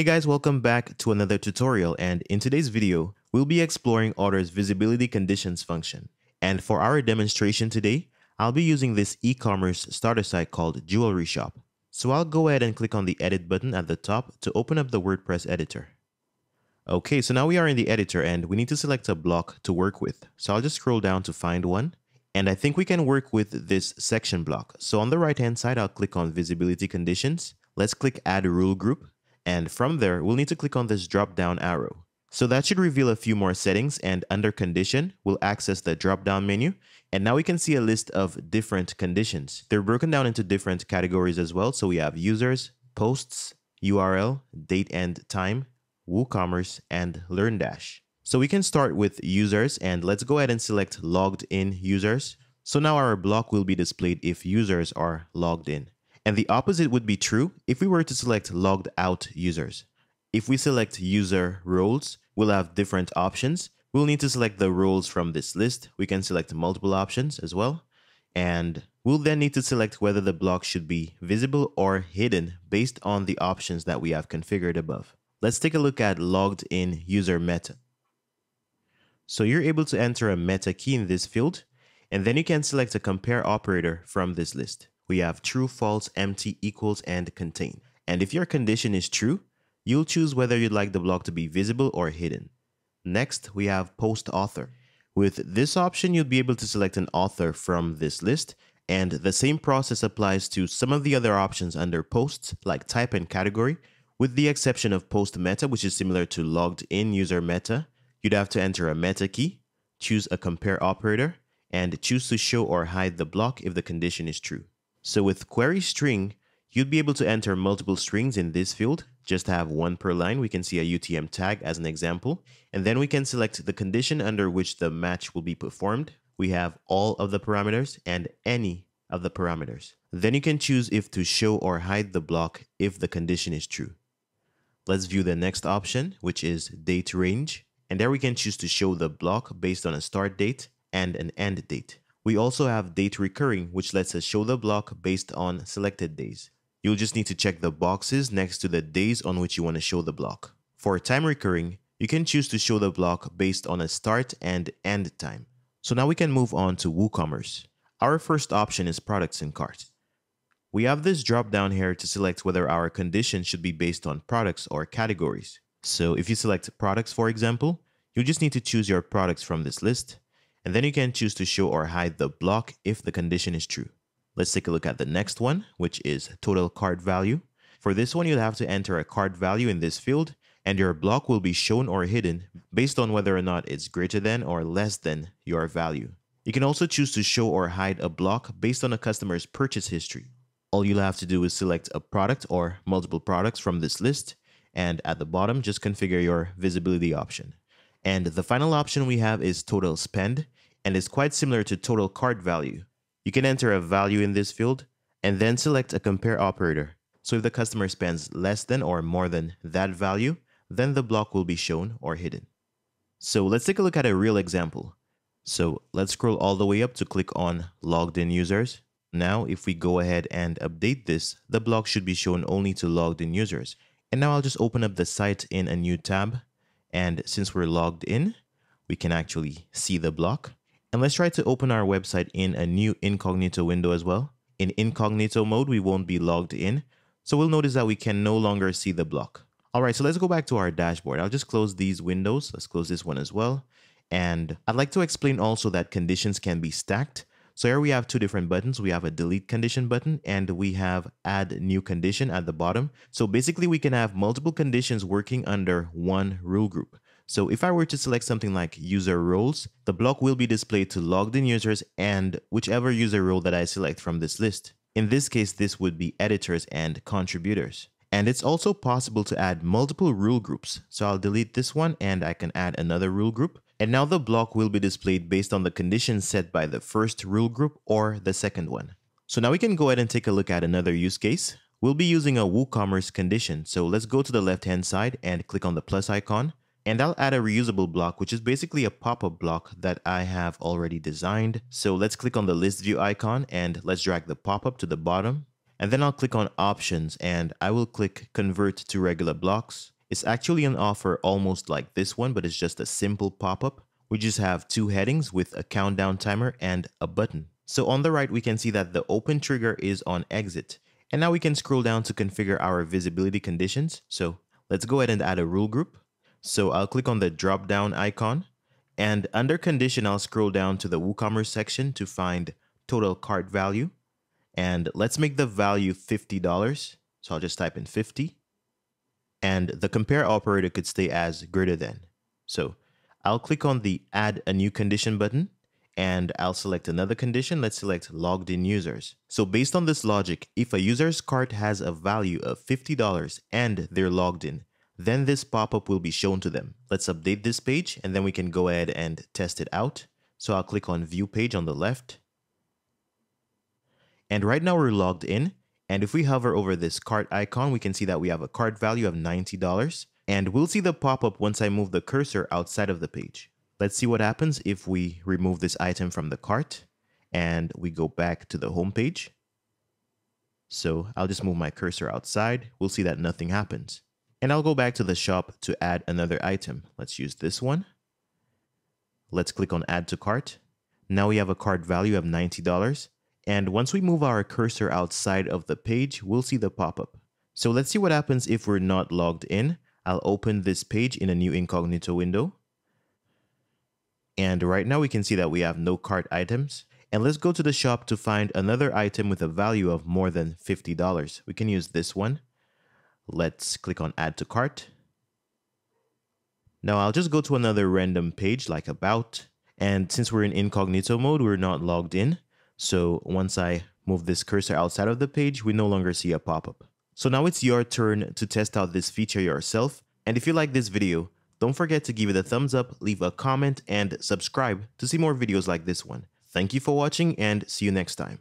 Hey guys, welcome back to another tutorial, and in today's video, we'll be exploring Otter's Visibility Conditions function. And for our demonstration today, I'll be using this e-commerce starter site called Jewelry Shop. So I'll go ahead and click on the edit button at the top to open up the WordPress editor. Okay, so now we are in the editor and we need to select a block to work with. So I'll just scroll down to find one. And I think we can work with this section block. So on the right hand side, I'll click on Visibility Conditions. Let's click Add Rule Group. And from there, we'll need to click on this drop down arrow. So that should reveal a few more settings, and under Condition, we'll access the drop down menu. And now we can see a list of different conditions. They're broken down into different categories as well. So we have users, posts, URL, date and time, WooCommerce, and LearnDash. So we can start with users, and let's go ahead and select logged in users. So now our block will be displayed if users are logged in. And the opposite would be true if we were to select logged out users. If we select user roles, we'll have different options. We'll need to select the roles from this list. We can select multiple options as well. And we'll then need to select whether the block should be visible or hidden based on the options that we have configured above. Let's take a look at logged in user meta. So you're able to enter a meta key in this field, and then you can select a compare operator from this list. We have true, false, empty, equals, and contain. And if your condition is true, you'll choose whether you'd like the block to be visible or hidden. Next, we have post author. With this option, you'll be able to select an author from this list, and the same process applies to some of the other options under posts, like type and category, with the exception of post meta, which is similar to logged in user meta. You'd have to enter a meta key, choose a compare operator, and choose to show or hide the block if the condition is true. So with query string, you'd be able to enter multiple strings in this field. Just have one per line. We can see a UTM tag as an example, and then we can select the condition under which the match will be performed. We have all of the parameters and any of the parameters. Then you can choose if to show or hide the block if the condition is true. Let's view the next option, which is date range. And there we can choose to show the block based on a start date and an end date. We also have date recurring, which lets us show the block based on selected days. You'll just need to check the boxes next to the days on which you want to show the block. For time recurring, you can choose to show the block based on a start and end time. So now we can move on to WooCommerce. Our first option is products in cart. We have this drop down here to select whether our condition should be based on products or categories. So if you select products, for example, you just need to choose your products from this list, and then you can choose to show or hide the block if the condition is true. Let's take a look at the next one, which is total cart value. For this one, you'll have to enter a cart value in this field, and your block will be shown or hidden based on whether or not it's greater than or less than your value. You can also choose to show or hide a block based on a customer's purchase history. All you'll have to do is select a product or multiple products from this list, and at the bottom, just configure your visibility option. And the final option we have is total spend, and it's quite similar to total cart value. You can enter a value in this field and then select a compare operator. So if the customer spends less than or more than that value, then the block will be shown or hidden. So let's take a look at a real example. So let's scroll all the way up to click on logged in users. Now, if we go ahead and update this, the block should be shown only to logged in users. And now I'll just open up the site in a new tab. And since we're logged in, we can actually see the block. And let's try to open our website in a new incognito window as well. In incognito mode, we won't be logged in. So we'll notice that we can no longer see the block. All right, so let's go back to our dashboard. I'll just close these windows. Let's close this one as well. And I'd like to explain also that conditions can be stacked. So here we have two different buttons. We have a delete condition button, and we have add new condition at the bottom. So basically we can have multiple conditions working under one rule group. So if I were to select something like user roles, the block will be displayed to logged in users and whichever user role that I select from this list. In this case, this would be editors and contributors. And it's also possible to add multiple rule groups. So I'll delete this one and I can add another rule group. And now the block will be displayed based on the conditions set by the first rule group or the second one. So now we can go ahead and take a look at another use case. We'll be using a WooCommerce condition. So let's go to the left-hand side and click on the plus icon. And I'll add a reusable block, which is basically a pop-up block that I have already designed. So let's click on the list view icon and let's drag the pop-up to the bottom. and then I'll click on options and I will click convert to regular blocks. It's actually an offer almost like this one, but it's just a simple pop-up. We just have two headings with a countdown timer and a button. So on the right, we can see that the open trigger is on exit. And now we can scroll down to configure our visibility conditions. So let's go ahead and add a rule group. So I'll click on the drop down icon and under condition, I'll scroll down to the WooCommerce section to find total cart value. And let's make the value $50. So I'll just type in 50 and the compare operator could stay as greater than. So I'll click on the add a new condition button and I'll select another condition. Let's select logged in users. So based on this logic, if a user's cart has a value of $50 and they're logged in, then this pop-up will be shown to them. Let's update this page and then we can go ahead and test it out. So I'll click on view page on the left. And right now we're logged in. And if we hover over this cart icon, we can see that we have a cart value of $90. And we'll see the pop-up once I move the cursor outside of the page. Let's see what happens if we remove this item from the cart and we go back to the home page. So I'll just move my cursor outside. We'll see that nothing happens. And I'll go back to the shop to add another item. Let's use this one. Let's click on add to cart. Now we have a cart value of $90. And once we move our cursor outside of the page, we'll see the pop-up. So let's see what happens if we're not logged in. I'll open this page in a new incognito window. And right now we can see that we have no cart items. And let's go to the shop to find another item with a value of more than $50. We can use this one. Let's click on add to cart. Now I'll just go to another random page like about. And since we're in incognito mode, we're not logged in. So once I move this cursor outside of the page, we no longer see a pop-up. So now it's your turn to test out this feature yourself. And if you like this video, don't forget to give it a thumbs up, leave a comment, and subscribe to see more videos like this one. Thank you for watching and see you next time.